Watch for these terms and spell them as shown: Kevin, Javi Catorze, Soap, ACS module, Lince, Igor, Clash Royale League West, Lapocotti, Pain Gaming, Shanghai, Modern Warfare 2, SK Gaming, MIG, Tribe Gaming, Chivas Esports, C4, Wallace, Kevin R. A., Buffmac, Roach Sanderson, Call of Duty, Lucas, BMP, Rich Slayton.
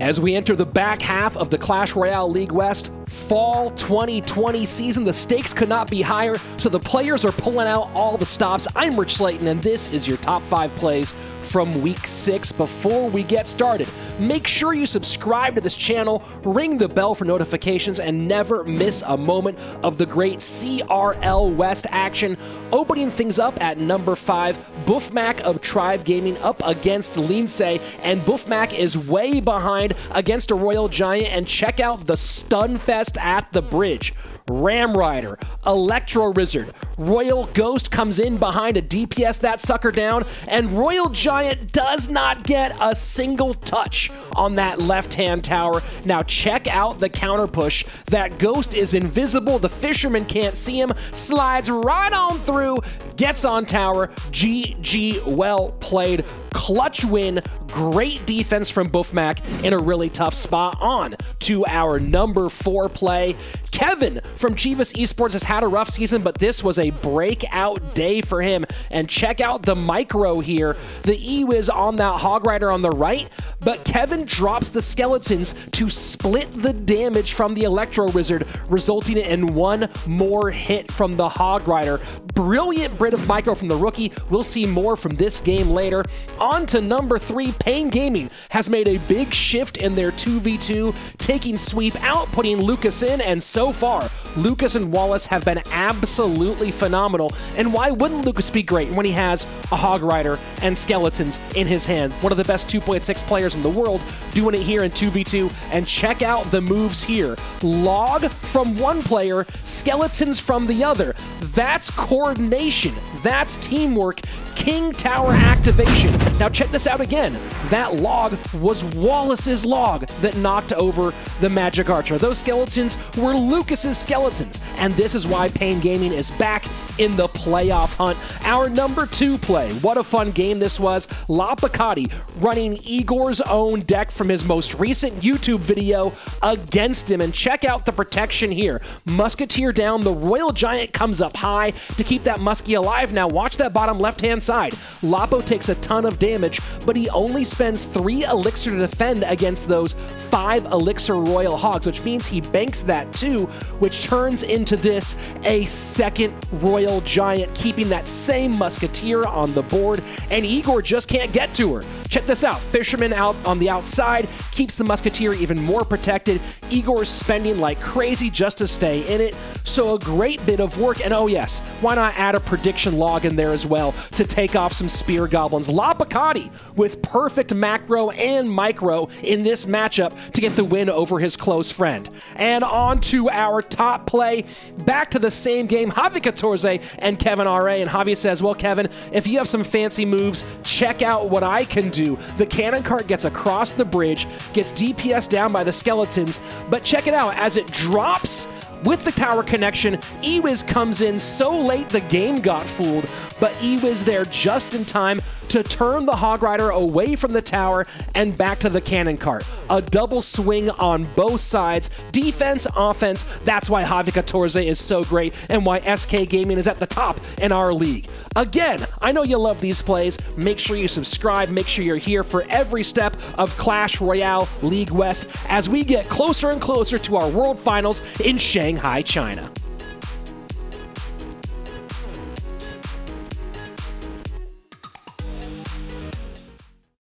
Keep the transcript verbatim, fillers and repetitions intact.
As we enter the back half of the Clash Royale League West Fall twenty twenty season, the stakes could not be higher, so the players are pulling out all the stops. I'm Rich Slayton, and this is your top five plays from week six. Before we get started, make sure you subscribe to this channel, ring the bell for notifications, and never miss a moment of the great C R L West action. Opening things up at number five, Buffmac of Tribe Gaming up against Lince, and Buffmac is way behind against a Royal Giant. And check out the Stunfest at the bridge. Ram Rider, Electro Wizard, Royal Ghost comes in behind a D P S that sucker down, and Royal Giant does not get a single touch on that left-hand tower. Now check out the counter push. That Ghost is invisible, the Fisherman can't see him, slides right on through, gets on tower. G G, well played. Clutch win, great defense from Buffmac in a really tough spot. On to our number four play. Kevin from Chivas Esports has had a rough season, but this was a breakout day for him. And check out the micro here. The E-Wiz on that Hog Rider on the right, but Kevin drops the skeletons to split the damage from the Electro Wizard, resulting in one more hit from the Hog Rider. Brilliant bit of micro from the rookie. We'll see more from this game later. On to number three, Pain Gaming has made a big shift in their two v two, taking Sweep out, putting Lucas in, and so far, Lucas and Wallace have been absolutely phenomenal. And why wouldn't Lucas be great when he has a Hog Rider and skeletons in his hand? One of the best two point six players in the world doing it here in two v two. And check out the moves here. Log from one player, skeletons from the other. That's coordination. That's teamwork. King Tower activation. Now check this out again. That log was Wallace's log that knocked over the Magic Archer. Those skeletons were Lucas's skeletons, and this is why Pain Gaming is back in the playoff hunt. Our number two play. What a fun game this was. Lapocotti running Igor's own deck from his most recent YouTube video against him, and check out the protection here. Musketeer down, the Royal Giant comes up high to keep that Muskie alive. Now watch that bottom left-hand side. Lapo takes a ton of damage, but he only spends three elixir to defend against those five elixir Royal Hogs, which means he banks that two, which turns into this a second Royal Giant, keeping that same Musketeer on the board, and Igor just can't get to her. Check this out. Fisherman out on the outside keeps the Musketeer even more protected. Igor's spending like crazy just to stay in it, so a great bit of work. And oh yes, why not add a prediction log in there as well to take off some Spear Goblins. Lapocotti with perfect macro and micro in this matchup to get the win over his close friend. And on to our top play. Back to the same game, Javi Catorze and Kevin R. A. And Javi says, well, Kevin, if you have some fancy moves, check out what I can do. The cannon cart gets across the bridge, gets D P S down by the skeletons, but check it out as it drops with the tower connection. E-Wiz comes in so late the game got fooled, but E-Wiz there just in time to turn the Hog Rider away from the tower and back to the cannon cart. A double swing on both sides. Defense, offense. That's why Javi Catorze is so great and why S K Gaming is at the top in our league. Again, I know you love these plays. Make sure you subscribe. Make sure you're here for every step of Clash Royale League West as we get closer and closer to our World Finals in Shanghai, China.